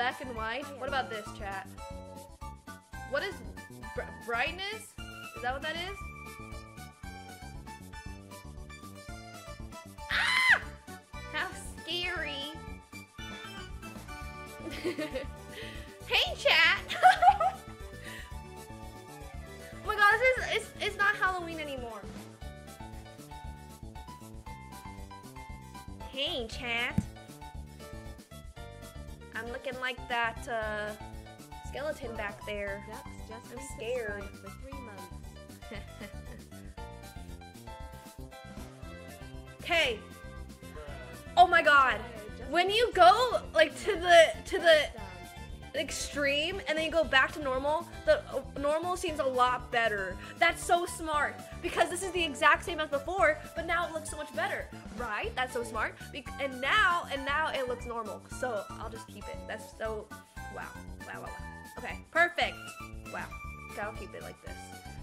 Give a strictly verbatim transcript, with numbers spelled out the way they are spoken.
black and white? What about this, chat? What is br brightness? Is that what that is? Ah! How scary. Hey, chat! Oh my god, this is, it's, it's not Halloween anymore. Hey, chat. I'm looking like that uh, skeleton back there. Ducks just I'm scared. For three months. Hey! Oh my god! When you go like to the to the extreme and then you go back to normal, the normal seems a lot better. That's so smart because this is the exact same as before, but now it looks so much better, right? That's so smart. And now and now it looks normal. So I'll just keep it. That's so wow, wow, wow, wow. Okay, perfect. Wow. Okay, I'll keep it like this.